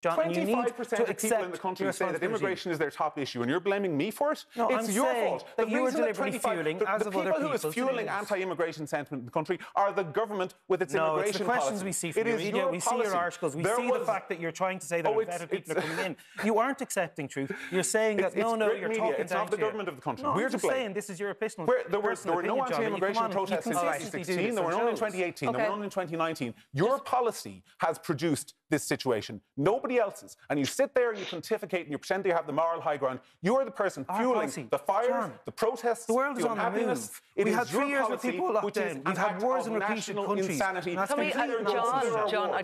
John, 25% of people in the country say that immigration is their top issue, and you're blaming me for it? No, it's your fault. That you were deliberately fueling, as of other people. The people who is fueling anti-immigration sentiment in the country are the government with its immigration policy. No, it's the questions we see from the media, we see your articles, we see the fact that you're trying to say that better people are coming in. You aren't accepting truth. You're saying that, no, you're talking down to it. It's not the government of the country. We're to blame. I'm saying this is your personal opinion. There were no anti-immigration protests in 2016, there were none in 2018, there were none in 2019. Your policy has produced this situation. Nobody else's. And you sit there and you pontificate and you pretend that you have the moral high ground. You are the person fueling the fires, the protests, the world is on the move. We had 3 years with people locked in. We've had wars in repeated countries. Insanity. Can we, John,